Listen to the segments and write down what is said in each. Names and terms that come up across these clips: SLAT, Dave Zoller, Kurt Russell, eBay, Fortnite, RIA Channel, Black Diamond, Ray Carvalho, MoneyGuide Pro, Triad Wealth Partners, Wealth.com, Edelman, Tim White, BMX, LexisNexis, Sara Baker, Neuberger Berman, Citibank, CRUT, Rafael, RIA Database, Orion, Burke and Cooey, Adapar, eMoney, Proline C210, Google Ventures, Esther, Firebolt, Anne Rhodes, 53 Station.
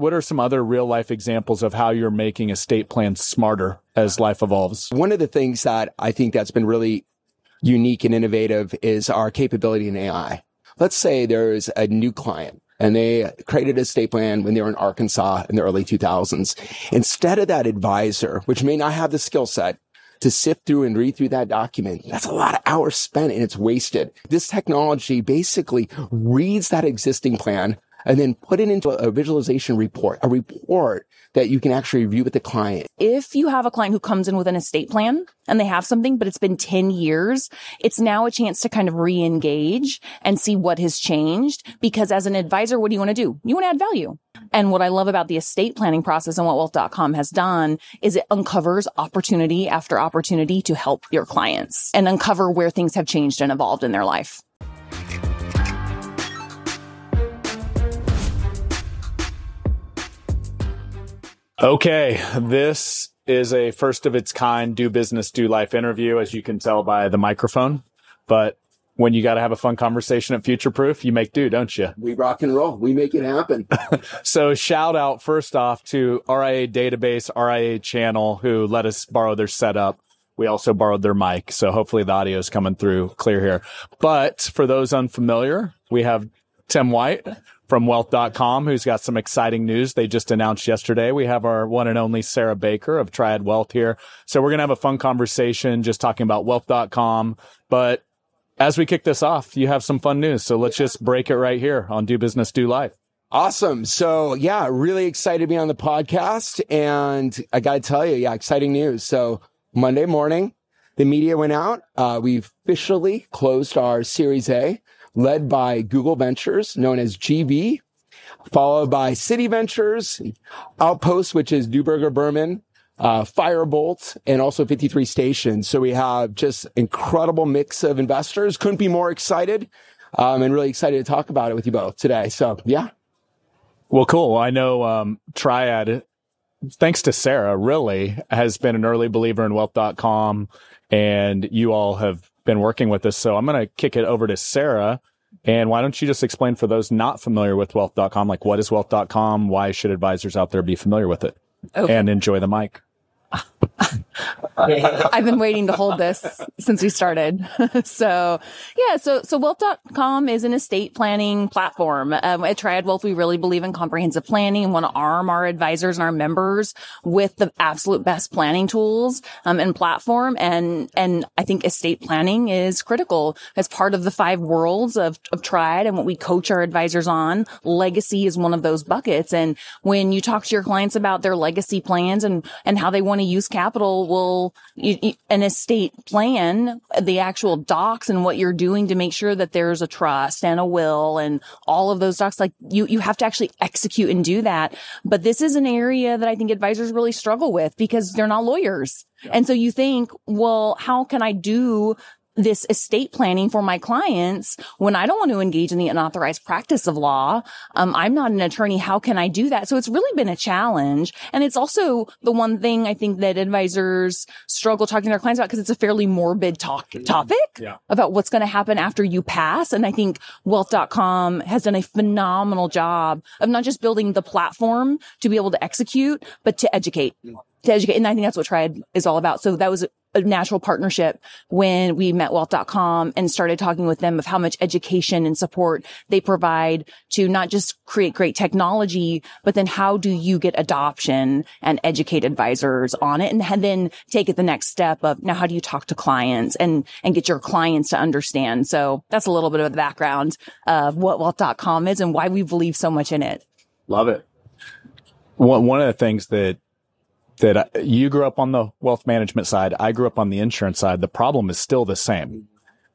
What are some other real life examples of how you're making estate plans smarter as life evolves? One of the things that I think that's been really unique and innovative is our capability in AI. Let's say there's a new client and they created an estate plan when they were in Arkansas in the early 2000s. Instead of that advisor, which may not have the skill set, to sift through and read through that document, that's a lot of hours spent and it's wasted. This technology basically reads that existing plan and then put it into a visualization report, a report that you can actually review with the client. If you have a client who comes in with an estate plan and they have something, but it's been 10 years, it's now a chance to kind of re-engage and see what has changed. Because as an advisor, what do you want to do? You want to add value. And what I love about the estate planning process and what Wealth.com has done is it uncovers opportunity after opportunity to help your clients and uncover where things have changed and evolved in their life. Okay, this is a first of its kind Do Business Do Life interview, as you can tell by the microphone. But when you got to have a fun conversation at Future Proof, you make do, don't you? We rock and roll. We make it happen. So shout out first off to RIA Database, RIA Channel, who let us borrow their setup. We also borrowed their mic. So hopefully the audio is coming through clear here. But for those unfamiliar, we have Tim White from Wealth.com, who's got some exciting news they just announced yesterday. We have our one and only Sara Baker of Triad Wealth here. So we're going to have a fun conversation just talking about Wealth.com. But as we kick this off, you have some fun news. So let's just break it right here on Do Business, Do Life. Awesome. So yeah, really excited to be on the podcast. And I got to tell you, exciting news. So Monday morning, the media went out. We officially closed our Series A, led by Google Ventures, known as GV, followed by City Ventures, Outpost, which is Neuberger Berman, Firebolt, and also 53 Station. So we have just incredible mix of investors. Couldn't be more excited and really excited to talk about it with you both today. So, yeah. Well, cool. I know Triad, thanks to Sara, really has been an early believer in Wealth.com, and you all have been working with us. So I'm going to kick it over to Sara. And why don't you just explain for those not familiar with Wealth.com, like what is Wealth.com? Why should advisors out there be familiar with it? Okay. And enjoy the mic. I've been waiting to hold this since we started. So Wealth.com is an estate planning platform. At Triad Wealth, we really believe in comprehensive planning and want to arm our advisors and our members with the absolute best planning tools and platform. And I think estate planning is critical as part of the five worlds of Triad and what we coach our advisors on. Legacy is one of those buckets. And when you talk to your clients about their legacy plans and how they want to use capital, an estate plan, the actual docs and what you're doing to make sure that there's a trust and a will and all of those docs, like you have to actually execute and do that. But this is an area that I think advisors really struggle with because they're not lawyers. Yeah. And so you think, well, how can I do this estate planning for my clients when I don't want to engage in the unauthorized practice of law? I'm not an attorney. How can I do that? So it's really been a challenge. And it's also the one thing I think that advisors struggle talking to their clients about because it's a fairly morbid topic about what's going to happen after you pass. And I think Wealth.com has done a phenomenal job of not just building the platform to be able to execute, but to educate. And I think that's what Triad is all about. So that was a natural partnership when we met Wealth.com and started talking with them of how much education and support they provide to not just create great technology, but then how do you get adoption and educate advisors on it, and then take it the next step of now how do you talk to clients and get your clients to understand. So that's a little bit of the background of what Wealth.com is and why we believe so much in it. Love it. One of the things that you grew up on the wealth management side, I grew up on the insurance side. The problem is still the same,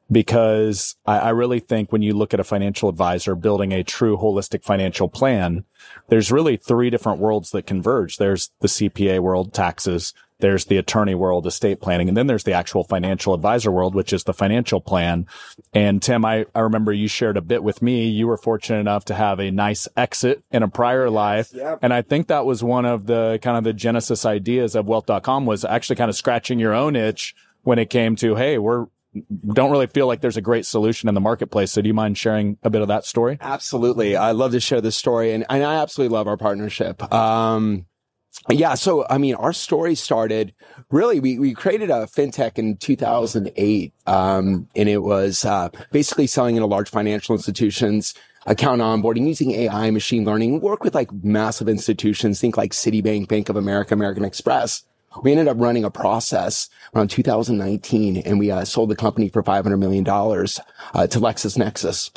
because I really think when you look at a financial advisor building a true holistic financial plan, there's really three different worlds that converge. There's the CPA world, taxes. There's the attorney world, estate planning. And then there's the actual financial advisor world, which is the financial plan. And Tim, I remember you shared a bit with me. You were fortunate enough to have a nice exit in a prior life. Yep. And I think that was one of the kind of the genesis ideas of Wealth.com, was actually kind of scratching your own itch when it came to, hey, we're don't really feel like there's a great solution in the marketplace. So do you mind sharing a bit of that story? Absolutely. I love to share this story, and I absolutely love our partnership. Yeah. So, I mean, our story started really, we created a fintech in 2008. And it was, basically selling into large financial institutions, account onboarding, using AI, machine learning, work with like massive institutions. Think like Citibank, Bank of America, American Express. We ended up running a process around 2019, and we sold the company for $500 million to LexisNexis.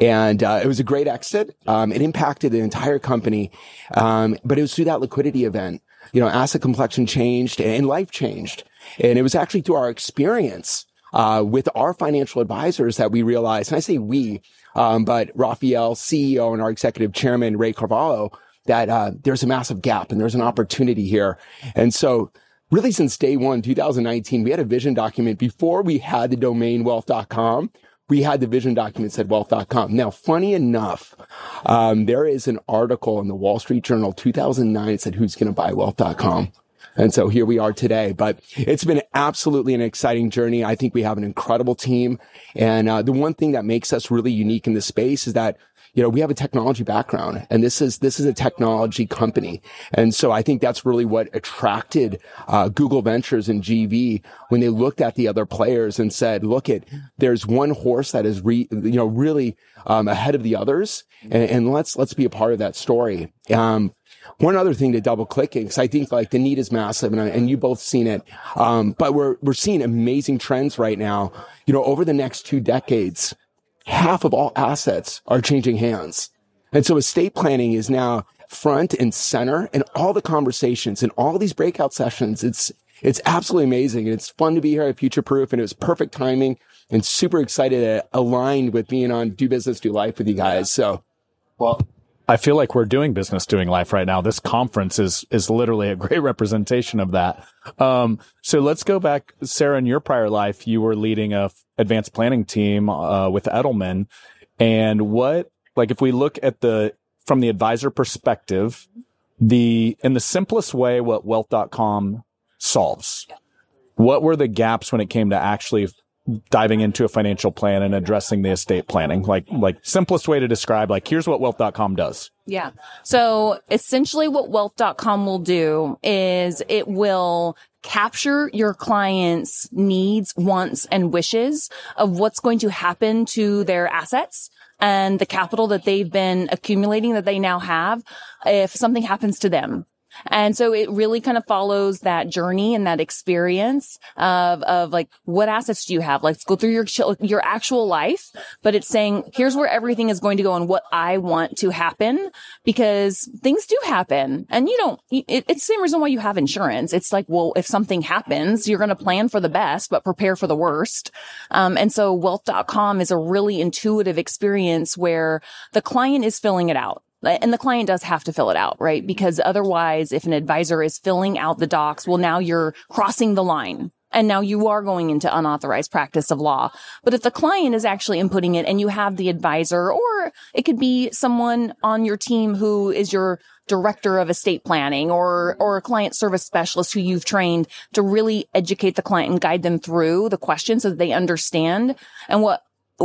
And it was a great exit. It impacted the entire company. But it was through that liquidity event. You know, asset complexion changed and life changed. And it was actually through our experience with our financial advisors that we realized, and I say we, but Rafael, CEO, and our executive chairman, Ray Carvalho, that there's a massive gap and there's an opportunity here. And so really since day one, 2019, we had a vision document. Before we had the domain Wealth.com, we had the vision document said Wealth.com. Now, funny enough, there is an article in the Wall Street Journal, 2009, said who's going to buy Wealth.com. And so here we are today, but it's been absolutely an exciting journey. I think we have an incredible team. And the one thing that makes us really unique in this space is that, you know, we have a technology background, and this is a technology company. And so I think that's really what attracted Google Ventures and GV when they looked at the other players and said, look, there's one horse that is really ahead of the others, and let's be a part of that story. One other thing to double click in, because I think like the need is massive, and you both seen it. But we're seeing amazing trends right now. You know, over the next 2 decades, half of all assets are changing hands. And so estate planning is now front and center in all the conversations and all these breakout sessions. It's absolutely amazing. And it's fun to be here at Future Proof. And it was perfect timing, and super excited to align with being on Do Business, Do Life with you guys. So, well, I feel like we're doing business, doing life right now. This conference is literally a great representation of that. So let's go back, Sara. In your prior life, you were leading a advanced planning team with Edelman. And if we look at from the advisor perspective, in the simplest way, what Wealth.com solves, what were the gaps when it came to actually diving into a financial plan and addressing the estate planning, like simplest way to describe, like, here's what Wealth.com does. Yeah. So essentially what Wealth.com will do is it will capture your client's needs, wants, and wishes of what's going to happen to their assets and the capital that they've been accumulating that they now have if something happens to them. And so it really kind of follows that journey and that experience of like, what assets do you have? Let's go through your actual life, but it's saying, here's where everything is going to go and what I want to happen, because things do happen. And it's the same reason why you have insurance. It's like, well, if something happens, you're going to plan for the best, but prepare for the worst. And so Wealth.com is a really intuitive experience where the client is filling it out. And the client does have to fill it out, right? Because otherwise, if an advisor is filling out the docs, well, now you're crossing the line. And now you are going into unauthorized practice of law. But if the client is actually inputting it and you have the advisor, or it could be someone on your team who is your director of estate planning or a client service specialist who you've trained to really educate the client and guide them through the questions so that they understand. And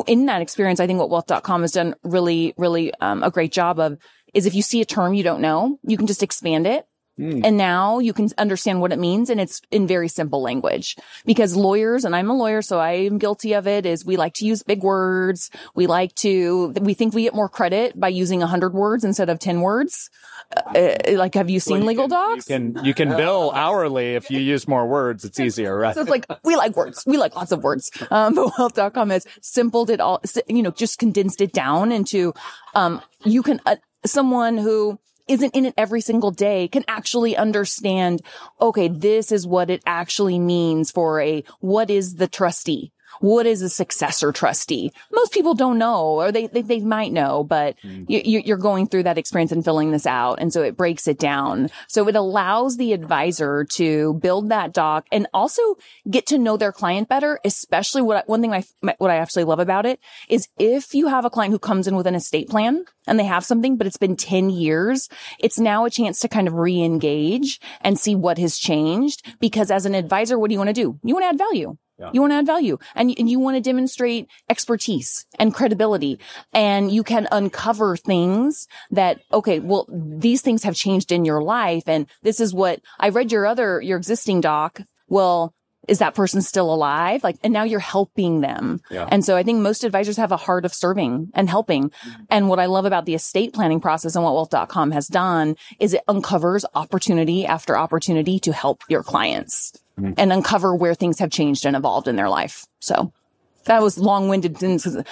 in that experience, I think what Wealth.com has done really, really a great job of is if you see a term you don't know, you can just expand it. And now you can understand what it means. And it's in very simple language, because lawyers, and I'm a lawyer, so I am guilty of it, is we like to use big words. We think we get more credit by using 100 words instead of 10 words. Like, have you seen legal docs? You can bill hourly if you use more words. It's easier, right? So it's like, we like words. We like lots of words. But Wealth.com has simpled it all, just condensed it down into, you can, someone who isn't in it every single day can actually understand, okay, this is what it actually means for what is the trustee? What is a successor trustee? Most people don't know, or they might know, but you're going through that experience and filling this out. And so it breaks it down. So it allows the advisor to build that doc and also get to know their client better, especially what I actually love about it is if you have a client who comes in with an estate plan and they have something, but it's been 10 years, it's now a chance to kind of re-engage and see what has changed. Because as an advisor, what do you want to do? You want to add value. Yeah. You want to add value and you want to demonstrate expertise and credibility, and you can uncover things that, okay, well, these things have changed in your life. And this is what I read your existing doc. Well, is that person still alive? Like, and now you're helping them. Yeah. And so I think most advisors have a heart of serving and helping. Mm-hmm. And what I love about the estate planning process and what Wealth.com has done is it uncovers opportunity after opportunity to help your clients mm-hmm. and uncover where things have changed and evolved in their life. So that was long-winded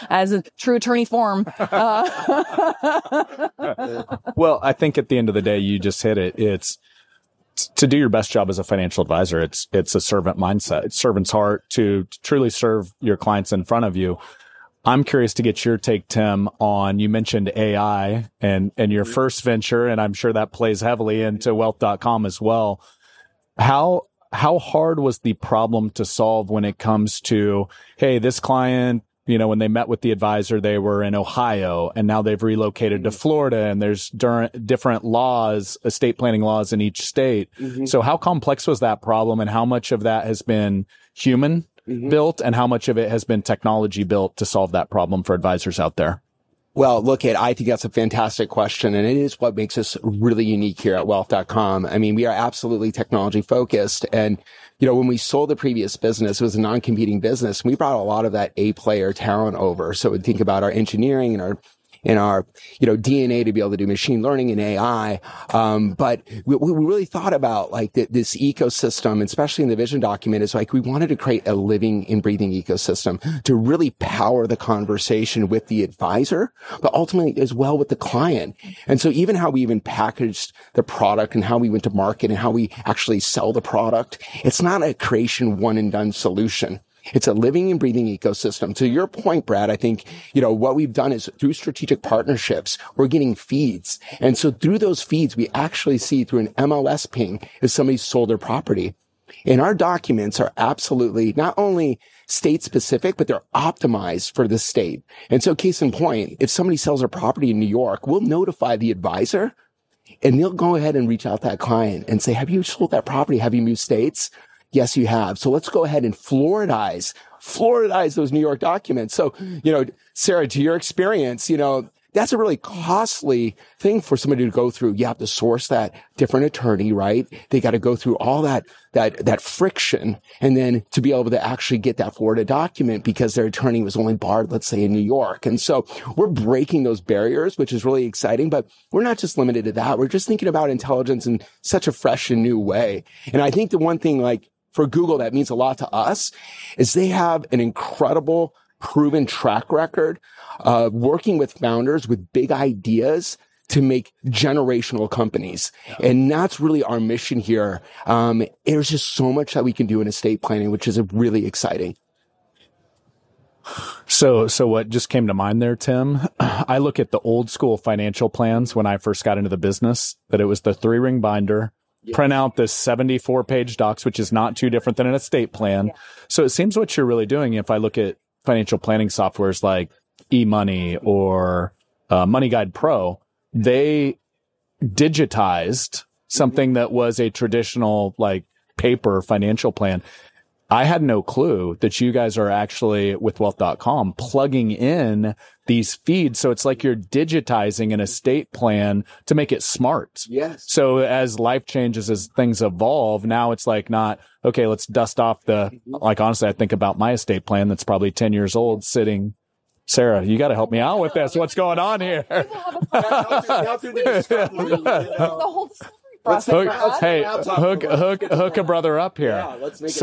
as a true attorney form. Well, I think at the end of the day, you just hit it. It's, to do your best job as a financial advisor, it's a servant mindset, it's servant's heart to truly serve your clients in front of you. I'm curious to get your take, Tim, on, you mentioned AI and your first venture, and I'm sure that plays heavily into Wealth.com as well. How hard was the problem to solve when it comes to, hey, this client, you know, when they met with the advisor, they were in Ohio and now they've relocated to Florida, and there's different laws, estate planning laws in each state. Mm-hmm. So how complex was that problem, and how much of that has been human mm-hmm. built and how much of it has been technology built to solve that problem for advisors out there? Well, look, I think that's a fantastic question, and it is what makes us really unique here at Wealth.com. I mean, we are absolutely technology focused, and you know, when we sold the previous business, it was a non-competing business, and we brought a lot of that A player talent over. So we think about our engineering and our you know, DNA to be able to do machine learning and AI. But we really thought about like this ecosystem, and especially in the vision document, is like we wanted to create a living and breathing ecosystem to really power the conversation with the advisor, but ultimately as well with the client. And so even how we even packaged the product and how we went to market and how we actually sell the product, it's not a creation one and done solution. It's a living and breathing ecosystem. To your point, Brad, I think, you know, what we've done is through strategic partnerships, we're getting feeds. And so through those feeds, we actually see through an MLS ping if somebody sold their property. And our documents are absolutely not only state specific, but they're optimized for the state. And so case in point, if somebody sells their property in New York, we'll notify the advisor and they'll go ahead and reach out to that client and say, have you sold that property? Have you moved states? Yes, you have. So let's go ahead and Floridize those New York documents. So, you know, Sara, to your experience, you know, that's a really costly thing for somebody to go through. You have to source that different attorney, right? They got to go through all that friction. And then to be able to actually get that Florida document because their attorney was only barred, let's say, in New York. And so we're breaking those barriers, which is really exciting, but we're not just limited to that. We're just thinking about intelligence in such a fresh and new way. And I think the one thing, like, for Google, that means a lot to us, is they have an incredible proven track record of working with founders with big ideas to make generational companies. And that's really our mission here. There's just so much that we can do in estate planning, which is really exciting. So what just came to mind there, Tim, I look at the old school financial plans when I first got into the business, that it was the 3-ring binder. Yeah. Print out this 74-page docs, which is not too different than an estate plan. Yeah. So it seems what you're really doing, if I look at financial planning softwares like eMoney or MoneyGuide Pro, they digitized something mm-hmm. that was a traditional like paper financial plan. I had no clue that you guys are actually with Wealth.com plugging in these feeds. So it's like you're digitizing an estate plan to make it smart. Yes. So as life changes, as things evolve, now it's like not, okay, let's dust off the, like, honestly, I think about my estate plan that's probably 10 years old sitting. Sara, you got to help me out with this. What's going on here? Hook a brother up here. Yeah, let's make it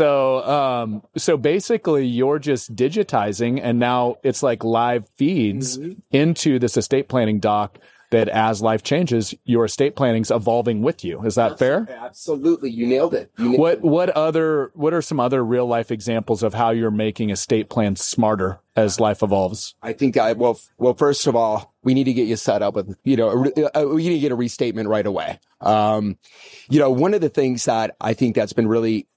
so basically you're just digitizing, and now it's like live feeds mm-hmm. into this estate planning doc that as life changes, your estate planning's evolving with you. Is that fair? Absolutely. You nailed it. What are some other real life examples of how you're making estate plans smarter as life evolves? I think well, first of all, we need to get you set up with, you know, we need to get a restatement right away. You know, one of the things that I think that's been really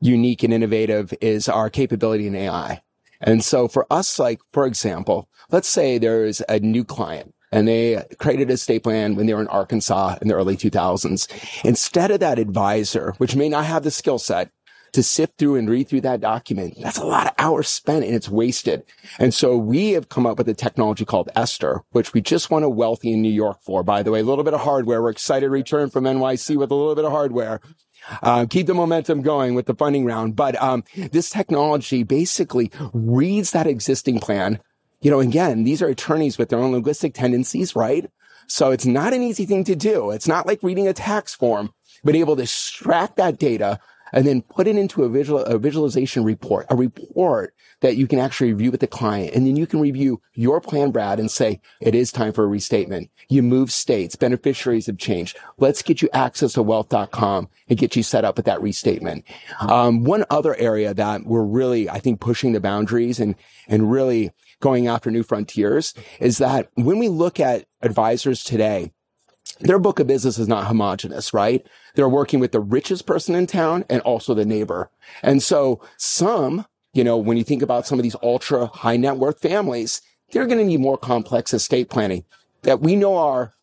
unique and innovative is our capability in AI. And so for us, like, for example, let's say there's a new client, and they created an estate plan when they were in Arkansas in the early 2000s. Instead of that advisor, which may not have the skill set, to sift through and read through that document. That's a lot of hours spent and it's wasted. And so we have come up with a technology called Esther, which we just won a Wealthy in New York for, by the way, a little bit of hardware. We're excited to return from NYC with a little bit of hardware. Keep the momentum going with the funding round. But this technology basically reads that existing plan. You know, again, these are attorneys with their own linguistic tendencies, right? So it's not an easy thing to do. It's not like reading a tax form, but able to extract that data and then put it into a visualization report, a report that you can actually review with the client. And then you can review your plan, Brad, and say, it is time for a restatement. You move states. Beneficiaries have changed. Let's get you access to wealth.com and get you set up with that restatement. One other area that we're really, I think, pushing the boundaries and really going after new frontiers is that when we look at advisors today, their book of business is not homogenous, right? They're working with the richest person in town and also the neighbor. And so some, you know, when you think about some of these ultra high net worth families, they're going to need more complex estate planning that we know are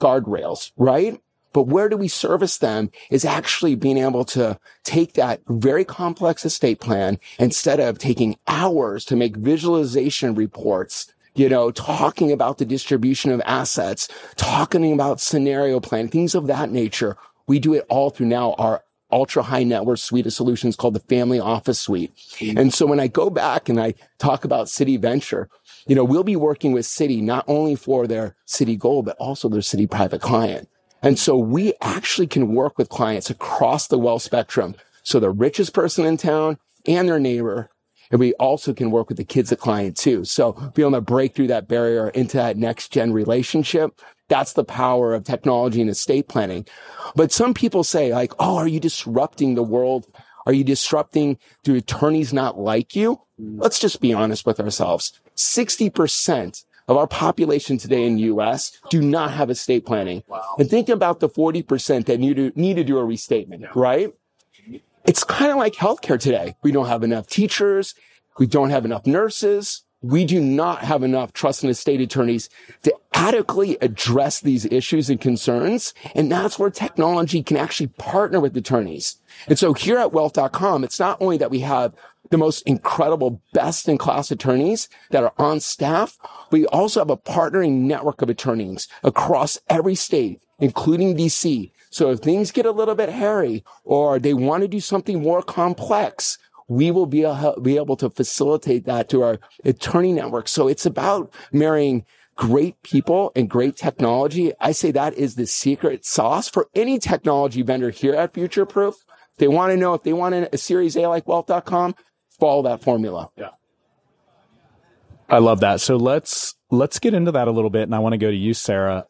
guardrails, right? But where do we service them is actually being able to take that very complex estate plan instead of taking hours to make visualization reports, you know, talking about the distribution of assets, talking about scenario planning, things of that nature. We do it all through now our ultra high net worth suite of solutions called the Family Office Suite. And so when I go back and I talk about City Venture, you know, we'll be working with City not only for their City Gold, but also their City Private Client. And so we actually can work with clients across the wealth spectrum. So the richest person in town and their neighbor. And we also can work with the kids of client too. So being able to break through that barrier into that next gen relationship, that's the power of technology and estate planning. But some people say like, oh, are you disrupting the world? Are you disrupting? Do attorneys not like you? Let's just be honest with ourselves. 60% of our population today in the U.S. do not have estate planning. Wow. And think about the 40% that need to do a restatement, right? It's kind of like healthcare today. We don't have enough teachers. We don't have enough nurses. We do not have enough trust and estate attorneys to adequately address these issues and concerns. And that's where technology can actually partner with attorneys. And so here at Wealth.com, it's not only that we have the most incredible, best-in-class attorneys that are on staff, we also have a partnering network of attorneys across every state, including D.C., so if things get a little bit hairy or they want to do something more complex, we will be able to facilitate that to our attorney network. So it's about marrying great people and great technology. I say that is the secret sauce for any technology vendor here at Future Proof. If they want to know if they want a Series A like Wealth.com, follow that formula. Yeah. I love that. So let's get into that a little bit. And I want to go to you, Sara.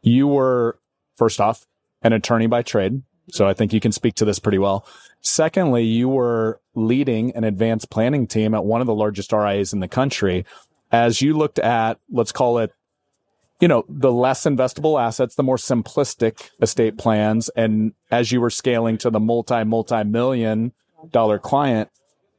You were... First off, an attorney by trade. So I think you can speak to this pretty well. Secondly, you were leading an advanced planning team at one of the largest RIAs in the country. As you looked at, let's call it, you know, the less investable assets, the more simplistic estate plans. And as you were scaling to the multi-million dollar client,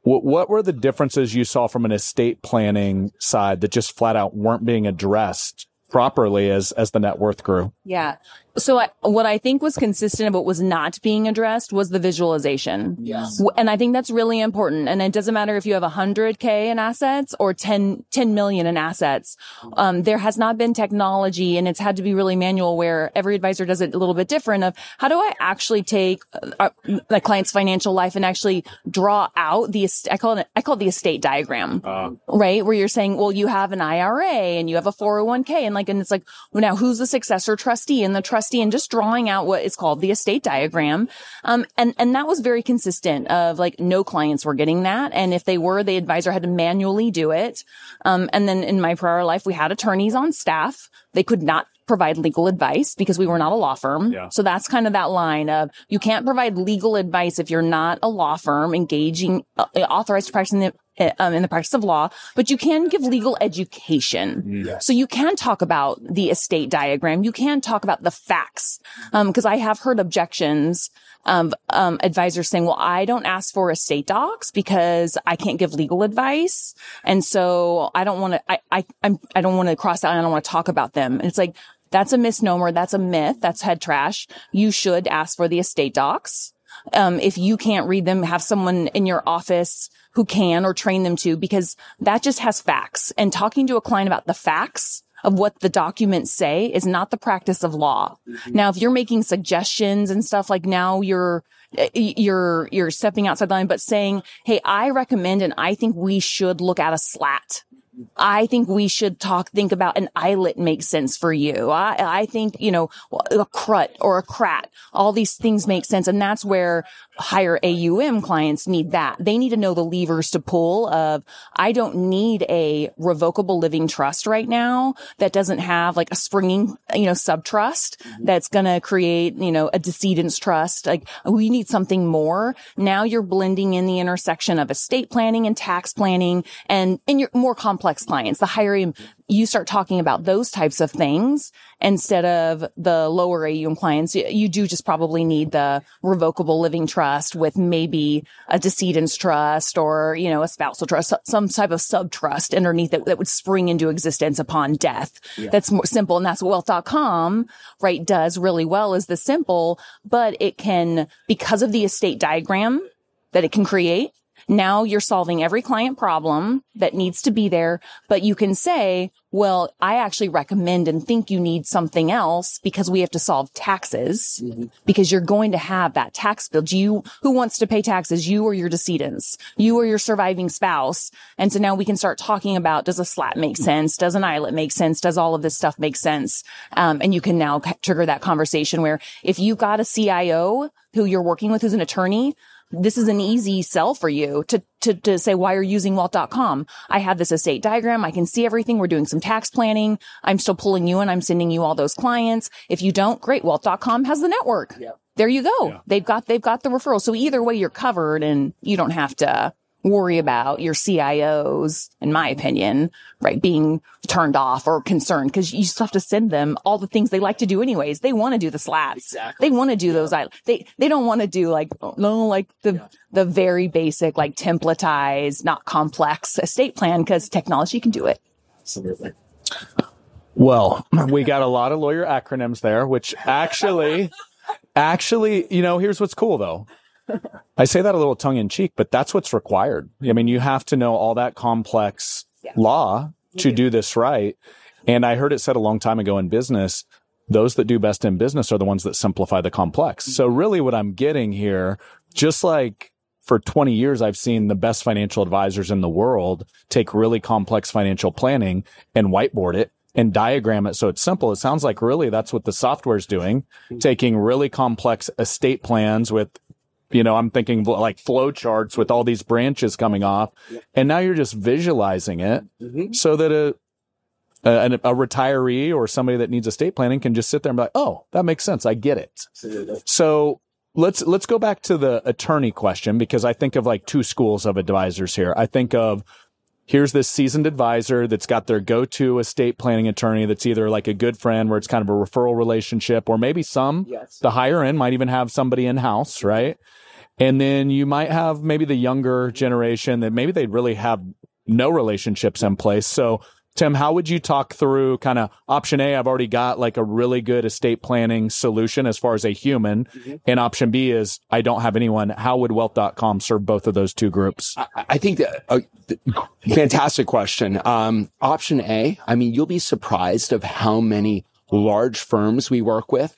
what were the differences you saw from an estate planning side that just flat out weren't being addressed properly as the net worth grew? Yeah. So what I think was consistent but was not being addressed was the visualization. Yes. And I think that's really important. And it doesn't matter if you have 100K in assets or 10 million in assets. There has not been technology and it's had to be really manual where every advisor does it a little bit different of how do I actually take the client's financial life and actually draw out the, I call it the estate diagram, right? Where you're saying, well, you have an IRA and you have a 401k and it's like, well, now who's the successor trustee and the trustee and just drawing out what is called the estate diagram. And that was very consistent of like no clients were getting that. And if they were, the advisor had to manually do it. And then in my prior life, we had attorneys on staff. They could not provide legal advice because we were not a law firm. Yeah. So that's kind of that line of you can't provide legal advice if you're not a law firm engaging authorized to practice in the practice of law, but you can give legal education. Yes. So you can talk about the estate diagram. You can talk about the facts. Because I have heard objections of advisors saying, well, I don't ask for estate docs because I can't give legal advice. And so I don't want to, I don't want to cross out. I don't want to talk about them. And it's like, that's a misnomer. That's a myth. That's head trash. You should ask for the estate docs. If you can't read them, have someone in your office who can, or train them to, because that just has facts. And talking to a client about the facts of what the documents say is not the practice of law. Mm-hmm. Now, if you're making suggestions and stuff, like now you're stepping outside the line, but saying, hey, I recommend, and I think we should look at a slat. I think we should think about an eyelet makes sense for you. I think, a crut or a crat, all these things make sense. And that's where higher AUM clients need that. They need to know the levers to pull of, I don't need a revocable living trust right now that doesn't have like a springing, sub-trust that's going to create, a decedent's trust. Like, we need something more. Now you're blending in the intersection of estate planning and tax planning and your more complex clients, the higher AUM, you start talking about those types of things instead of the lower AUM clients. You do just probably need the revocable living trust with maybe a decedent's trust or, a spousal trust, some type of sub-trust underneath it that would spring into existence upon death. Yeah. That's more simple. And that's what Wealth.com, right, does really well, is the simple, but it can, because of the estate diagram that it can create, now you're solving every client problem that needs to be there, but you can say, well, I actually recommend and think you need something else because we have to solve taxes, because you're going to have that tax bill. Who wants to pay taxes? You or your decedents? You or your surviving spouse? And so now we can start talking about, does a slat make sense? Does an eyelet make sense? Does all of this stuff make sense? And you can now trigger that conversation where if you've got a CIO who you're working with, who's an attorney, this is an easy sell for you to say why you're using Wealth.com. I have this estate diagram. I can see everything. We're doing some tax planning. I'm still pulling you in. I'm sending you all those clients. If you don't, great. Wealth.com has the network. Yeah. There you go. Yeah. They've got the referral. So either way, you're covered and you don't have to worry about your CIOs, in my opinion, right, being turned off or concerned, because you just have to send them all the things they like to do anyways. They want to do the slats. Exactly. They want to do those. They don't want to do the very basic, like templatized, not complex estate plan, because technology can do it. Absolutely. Well, we got a lot of lawyer acronyms there, which actually, here's what's cool though. I say that a little tongue in cheek, but that's what's required. I mean, you have to know all that complex law to do this right. And I heard it said a long time ago in business, those that do best in business are the ones that simplify the complex. So really what I'm getting here, just like for 20 years, I've seen the best financial advisors in the world take really complex financial planning and whiteboard it and diagram it so it's simple. It sounds like really that's what the software's doing, taking really complex estate plans with, I'm thinking like flow charts with all these branches coming off. And now you're just visualizing it so that a retiree or somebody that needs estate planning can just sit there and be like, oh, that makes sense. I get it. Absolutely. So let's go back to the attorney question, because I think of like two schools of advisors here. I think of, here's this seasoned advisor that's got their go-to estate planning attorney that's either like a good friend where it's kind of a referral relationship, or maybe the higher end might even have somebody in-house, right? And then you might have maybe the younger generation that maybe they really have no relationships in place. So Tim, how would you talk through kind of option A, I've already got like a really good estate planning solution as far as a human, and option B is I don't have anyone. How would Wealth.com serve both of those two groups? I think that fantastic question. Option A, I mean, you'll be surprised of how many large firms we work with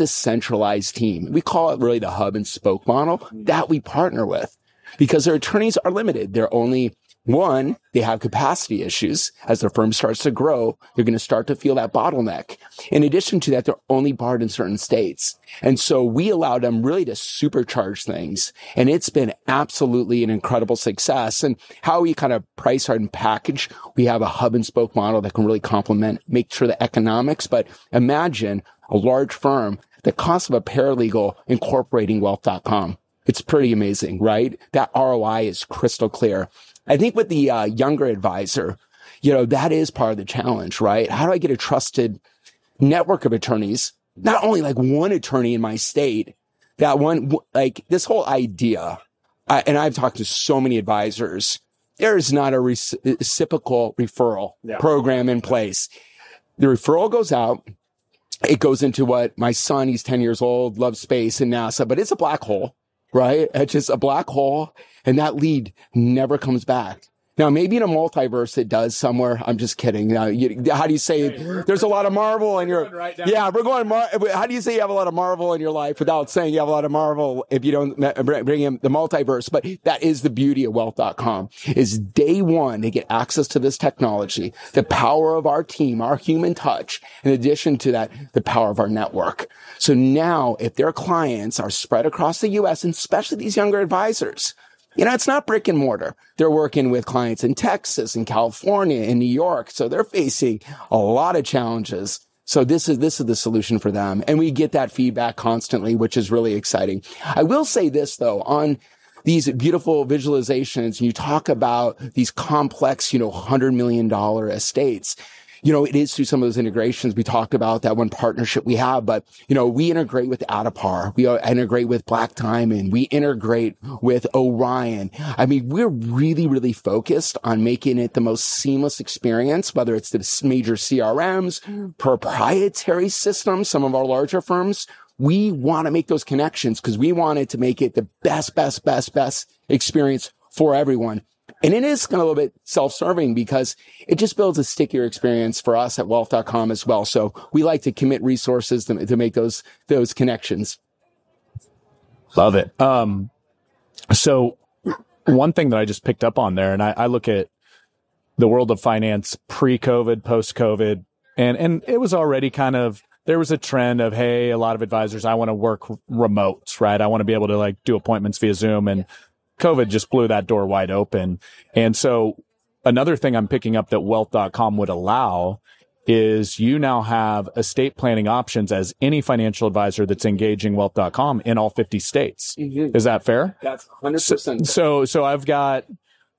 a centralized team. We call it really the hub and spoke model that we partner with, because their attorneys are limited. They're only one, they have capacity issues. As their firm starts to grow, they're going to start to feel that bottleneck. In addition to that, they're only barred in certain states. And so we allowed them really to supercharge things. And it's been absolutely an incredible success. And how we kind of price our package, we have a hub and spoke model that can really complement, make sure the economics. But imagine a large firm, the cost of a paralegal incorporating Wealth.com. It's pretty amazing, right? That ROI is crystal clear. I think with the younger advisor, that is part of the challenge, right? How do I get a trusted network of attorneys? Not only like one attorney in my state, that one, like this whole idea, and I've talked to so many advisors, there is not a reciprocal referral program in place. The referral goes out. It goes into what my son, he's 10 years old, loves space and NASA, but it's a black hole. right? It's just a black hole, and that lead never comes back. Now, maybe in a multiverse, it does somewhere. I'm just kidding. Now, how do you say there's a lot of Marvel in your... Right, yeah, we're going... How do you say you have a lot of Marvel in your life without saying you have a lot of Marvel if you don't bring in the multiverse? But that is the beauty of Wealth.com, is day one, they get access to this technology, the power of our team, our human touch, in addition to that, the power of our network. So now, if their clients are spread across the U.S., and especially these younger advisors... You know, it's not brick and mortar. They're working with clients in Texas and California and New York. So they're facing a lot of challenges. So this is the solution for them. And we get that feedback constantly, which is really exciting. I will say this though, on these beautiful visualizations, you talk about these complex, $100 million estates. It is through some of those integrations. We talked about that one partnership we have, but, we integrate with Adapar. We integrate with Black Diamond. We integrate with Orion. I mean, we're really, really focused on making it the most seamless experience, whether it's the major CRMs, proprietary systems, some of our larger firms. We want to make those connections because we wanted to make it the best experience for everyone. And it is kind of a little bit self-serving because it just builds a stickier experience for us at Wealth.com as well. So we like to commit resources to make those connections. Love it. So one thing that I just picked up on there, and I look at the world of finance pre-COVID, post-COVID, and it was already kind of, there was a trend of, hey, a lot of advisors, I want to work remote, right? I want to be able to do appointments via Zoom, and COVID just blew that door wide open. And so another thing I'm picking up that Wealth.com would allow is you now have estate planning options as any financial advisor that's engaging Wealth.com in all 50 states. Mm-hmm. Is that fair? That's 100%. So I've got,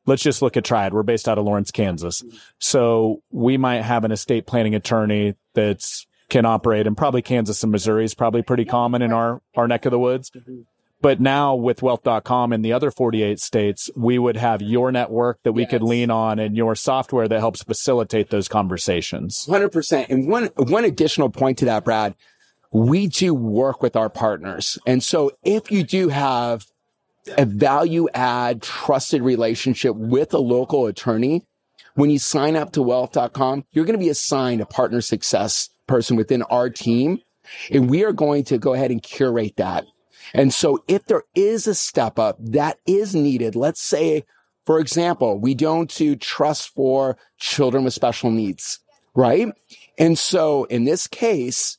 let's just look at Triad. We're based out of Lawrence, Kansas. Mm-hmm. So we might have an estate planning attorney that's can operate in probably Kansas and Missouri is probably pretty common in our neck of the woods. Mm-hmm. But now with Wealth.com and the other 48 states, we would have your network that we could lean on and your software that helps facilitate those conversations. 100%. And one additional point to that, Brad, we do work with our partners. And so if you do have a value add trusted relationship with a local attorney, when you sign up to Wealth.com, you're going to be assigned a partner success person within our team. And we are going to go ahead and curate that. And so if there is a step up that is needed, let's say, for example, we don't do trust for children with special needs, right? And so in this case,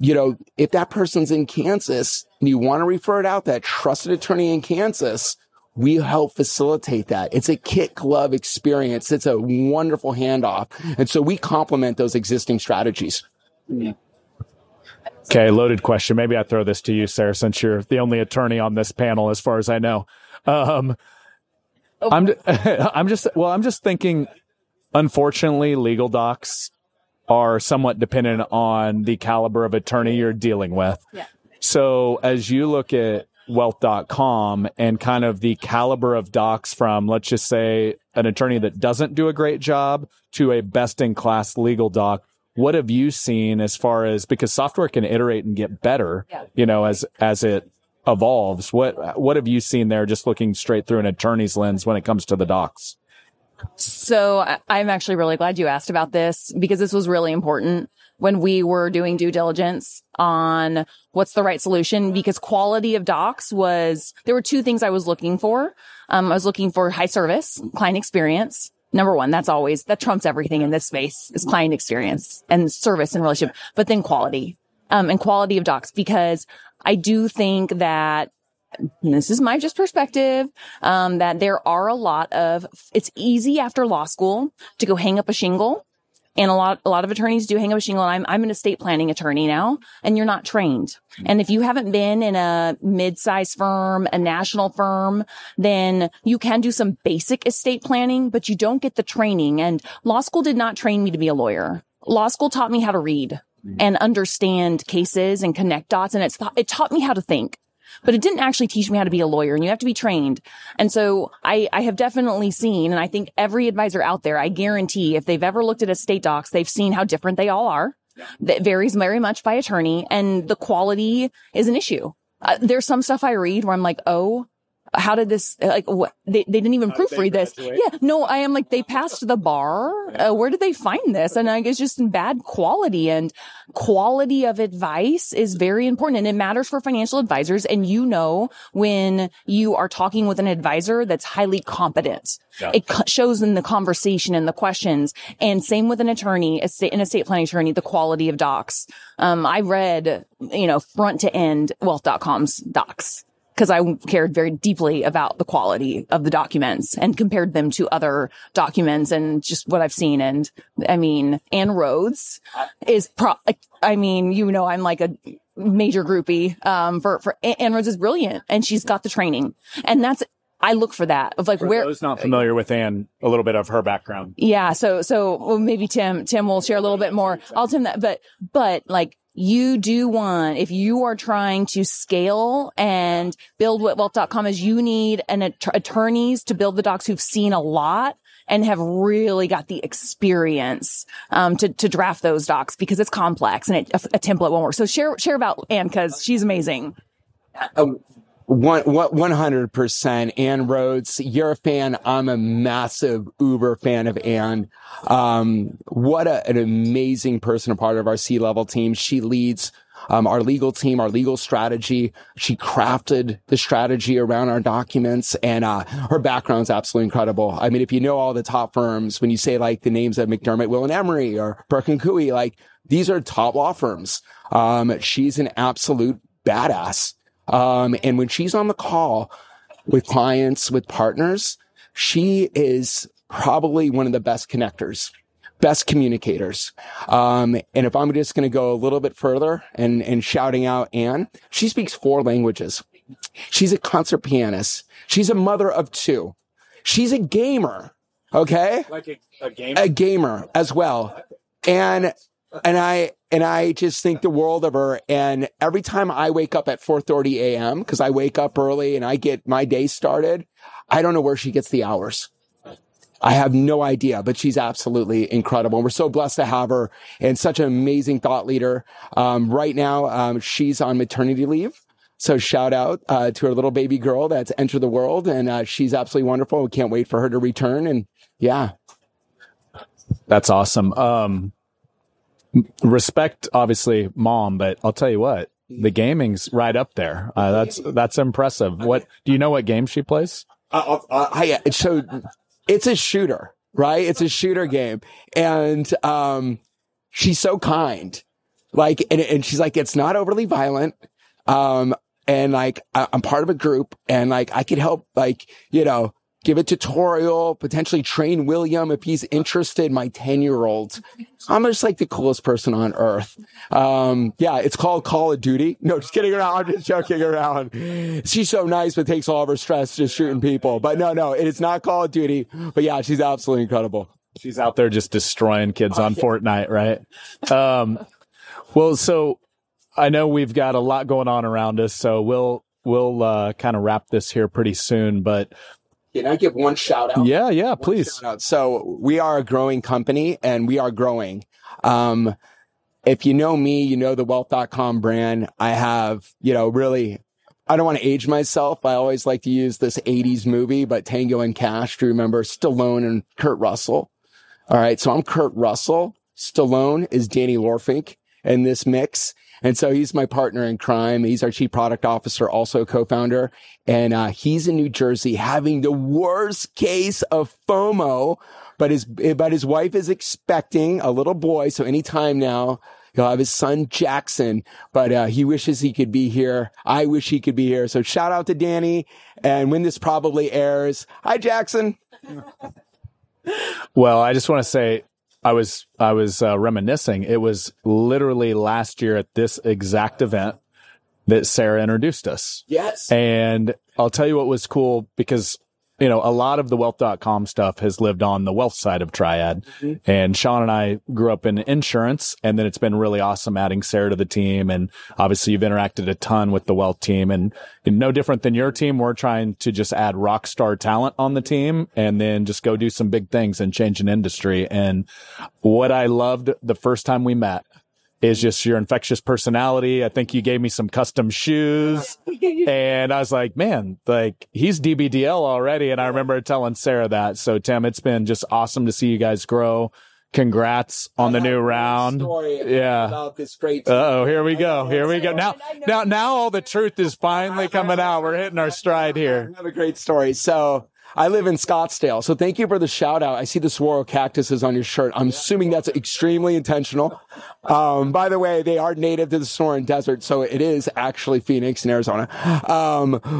if that person's in Kansas and you want to refer it out, that trusted attorney in Kansas, we help facilitate that. It's a kit glove experience. It's a wonderful handoff. And so we complement those existing strategies. Yeah. Okay, loaded question. Maybe I throw this to you, Sara, since you're the only attorney on this panel, as far as I know. I'm just thinking, unfortunately, legal docs are somewhat dependent on the caliber of attorney you're dealing with. Yeah. So as you look at Wealth.com and kind of the caliber of docs from, let's just say, an attorney that doesn't do a great job to a best-in-class legal doc, what have you seen as far as, because software can iterate and get better, as it evolves, what have you seen there just looking straight through an attorney's lens when it comes to the docs? So I'm actually really glad you asked about this because this was really important when we were doing due diligence on what's the right solution, because quality of docs was, there were two things I was looking for. I was looking for high service, client experience. Number one, that trumps everything in this space is client experience and service and relationship, but then quality, and quality of docs, because I do think that, and this is my just perspective, that there are a lot of, it's easy after law school to go hang up a shingle. And a lot of attorneys do hang up a shingle. And I'm an estate planning attorney now, and you're not trained. And if you haven't been in a mid-sized firm, a national firm, then you can do some basic estate planning, but you don't get the training. And law school did not train me to be a lawyer. Law school taught me how to read and understand cases and connect dots. And it taught me how to think, but it didn't actually teach me how to be a lawyer, and you have to be trained. And so I have definitely seen, and I think every advisor out there, I guarantee if they've ever looked at estate docs, they've seen how different they all are. That varies very much by attorney, and the quality is an issue. There's some stuff I read where I'm like, oh, how did this, like, what? They didn't even proofread this. Yeah, no, I am like, they passed the bar. Where did they find this? And like, it's just in bad quality, and quality of advice is very important. And it matters for financial advisors. And you know, when you are talking with an advisor that's highly competent, yeah, it shows in the conversation and the questions. And same with an attorney, an estate planning attorney, the quality of docs. I read, front to end Wealth.com's docs, because I cared very deeply about the quality of the documents and compared them to other documents and just what I've seen. And I mean, Anne Rhodes is I'm like a major groupie, for Anne Rhodes is brilliant, and she's got the training, and that's, I look for that of like, for where those not familiar with Anne, a little bit of her background. Yeah. So well, maybe Tim will share a little bit more. I'll Tim that, but like, you do want, if you are trying to scale and build what Wealth.com is, you need attorneys to build the docs who've seen a lot and have really got the experience, to draft those docs, because it's complex and a template won't work. So share about Anne, because she's amazing. 100%. Anne Rhodes, you're a fan. I'm a massive uber fan of Anne. What an amazing person, a part of our C-level team. She leads our legal team, our legal strategy. She crafted the strategy around our documents, and her background's absolutely incredible. I mean, if you know all the top firms, when you say like the names of McDermott, Will and Emery, or Burke and Cooey, like these are top law firms. She's an absolute badass. And when she's on the call with clients, with partners, she is probably one of the best connectors, best communicators. And if I'm just going to go a little bit further and shouting out Anne, she speaks 4 languages. She's a concert pianist. She's a mother of 2. She's a gamer. Okay. Like a gamer? A gamer as well. And I just think the world of her. And every time I wake up at 4:30 a.m., because I wake up early and I get my day started, I don't know where she gets the hours. I have no idea, but she's absolutely incredible. And we're so blessed to have her, and such an amazing thought leader. Right now, she's on maternity leave. So shout out to her little baby girl that's entered the world. And she's absolutely wonderful. We can't wait for her to return. And yeah. That's awesome. Respect, obviously, mom, but I'll tell you what, the gaming's right up there. That's impressive. What do you know? What game she plays? So it's a shooter, right? It's a shooter game, and she's so kind, like, and she's like, it's not overly violent, and like I'm part of a group, and like I could help, like give a tutorial, potentially train William if he's interested, my 10-year-old. I'm just like the coolest person on earth. Yeah, it's called Call of Duty. No, just kidding around. Just joking around. She's so nice, but takes all of her stress just shooting people. But no, it's not Call of Duty. But yeah, she's absolutely incredible. She's out there just destroying kids on Fortnite, right? Well, so I know we've got a lot going on around us, so we'll kind of wrap this here pretty soon, but can I give one shout out? Yeah, please. So we are a growing company, and we are growing. If you know me, you know the Wealth.com brand. I have, really, I don't want to age myself. I always like to use this 80s movie, but Tango and Cash, do you remember Stallone and Kurt Russell? All right. So I'm Kurt Russell. Stallone is Danny Lorfink in this mix. And so he's my partner in crime. He's our chief product officer, also co-founder. And he's in New Jersey having the worst case of FOMO, but his wife is expecting a little boy. So anytime now, he'll have his son, Jackson. But he wishes he could be here. I wish he could be here. So shout out to Danny. And when this probably airs, hi, Jackson. Well, I just want to say, I was reminiscing. It was literally last year at this exact event that Sara introduced us. Yes. And I'll tell you what was cool, because, a lot of the Wealth.com stuff has lived on the wealth side of Triad. Mm-hmm. And Sean and I grew up in insurance, and then it's been really awesome adding Sara to the team. And obviously you've interacted a ton with the wealth team, and no different than your team. We're trying to just add rock star talent on the team and then just go do some big things and change an industry. And what I loved the first time we met is just your infectious personality. I think you gave me some custom shoes. And I was like, man, like he's DBDL already. And I remember telling Sara that. So Tim, it's been just awesome to see you guys grow. Congrats on the new round. Yeah. About this great team. Uh-oh, here we go. Here we go. Now all the truth is finally coming out. We're hitting our stride here. Another great story. So I live in Scottsdale. So thank you for the shout out. I see the saguaro cactuses on your shirt. I'm assuming that's extremely intentional. By the way, they are native to the Sonoran Desert. So it is actually Phoenix in Arizona.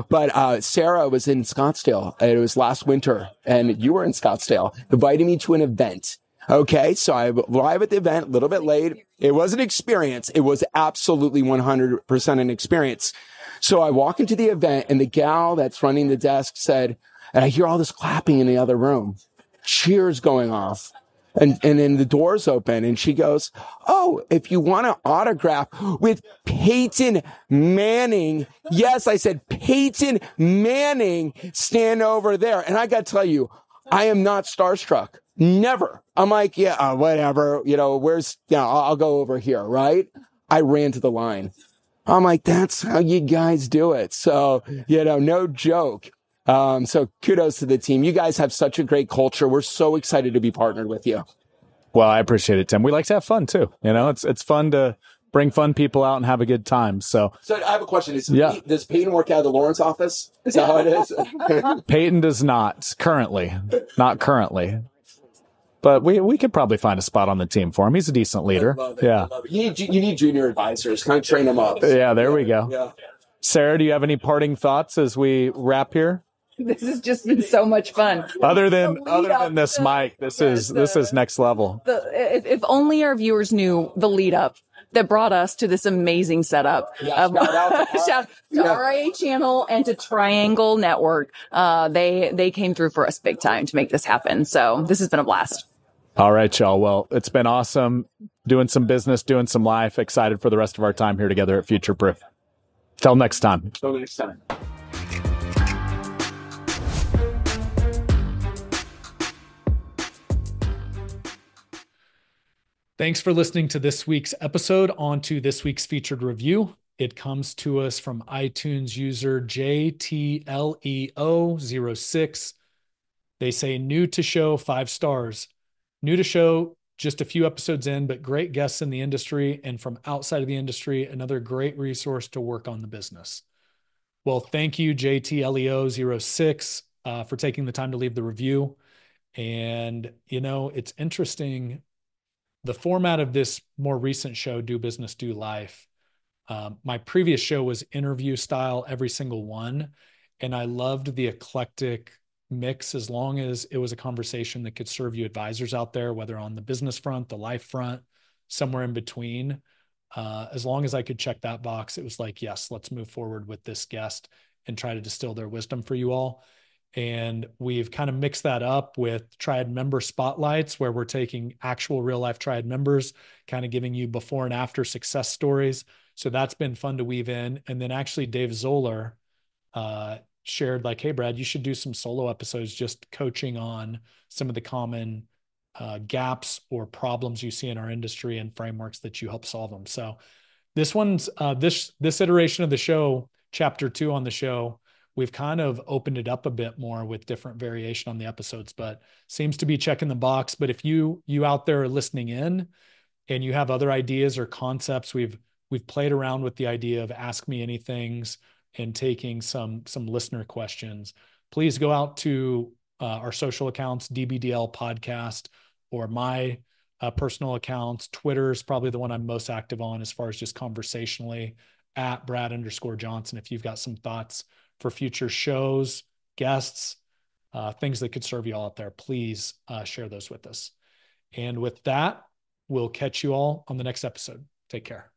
But Sara was in Scottsdale. It was last winter and you were in Scottsdale, inviting me to an event. Okay, so I arrive at the event a little bit late. It was an experience. It was absolutely 100% an experience. So I walk into the event and the gal that's running the desk said, and I hear all this clapping in the other room, cheers going off. And then the doors open and she goes, oh, if you want an autograph with Peyton Manning. Yes, I said, Peyton Manning, stand over there. And I got to tell you, I am not starstruck. Never. I'm like, yeah, whatever, you know, where's, you know, I'll go over here, right? I ran to the line. I'm like, that's how you guys do it. So, you know, no joke. So kudos to the team. You guys have such a great culture. We're so excited to be partnered with you. Well, I appreciate it, Tim. We like to have fun too. You know, it's fun to bring fun people out and have a good time. So I have a question. Does Peyton work out of the Lawrence office? Is that how it is? Peyton does not currently, But we could probably find a spot on the team for him. He's a decent leader. Yeah. You need junior advisors. Kind of train them up. Yeah, there we go. Yeah. Sara, do you have any parting thoughts as we wrap here? This has just been so much fun. Other than this mic, this is next level. If only our viewers knew the lead up that brought us to this amazing setup. Yeah, shout out to RIA Channel and to Triangle Network. They came through for us big time to make this happen. So this has been a blast. All right, y'all. Well, it's been awesome doing some business, doing some life. Excited for the rest of our time here together at Future Proof. Till next time. Till next time. Thanks for listening to this week's episode. On to this week's featured review. It comes to us from iTunes user JTLEO06. They say new to show, 5 stars. New to show, just a few episodes in, but great guests in the industry and from outside of the industry, another great resource to work on the business. Well, thank you, JTLEO06, for taking the time to leave the review. And, you know, it's interesting. The format of this more recent show, Do Business, Do Life, my previous show was interview style, every single one. And I loved the eclectic mix as long as it was a conversation that could serve you advisors out there, whether on the business front, the life front, somewhere in between. As long as I could check that box, it was like, yes, let's move forward with this guest and try to distill their wisdom for you all. And we've kind of mixed that up with Triad member spotlights, where we're taking actual real life Triad members, kind of giving you before and after success stories. So that's been fun to weave in. And then actually Dave Zoller shared like, hey, Brad, you should do some solo episodes, just coaching on some of the common gaps or problems you see in our industry and frameworks that you help solve them. So this one's this iteration of the show, chapter 2 on the show, we've kind of opened it up a bit more with different variation on the episodes, but seems to be checking the box. But if you out there are listening in and you have other ideas or concepts, we've played around with the idea of ask me anythings and taking some listener questions. Please go out to our social accounts, DBDL podcast, or my personal accounts. Twitter is probably the one I'm most active on as far as just conversationally, at Brad_Johnson. If you've got some thoughts for future shows, guests, things that could serve you all out there, please share those with us. And with that, we'll catch you all on the next episode. Take care.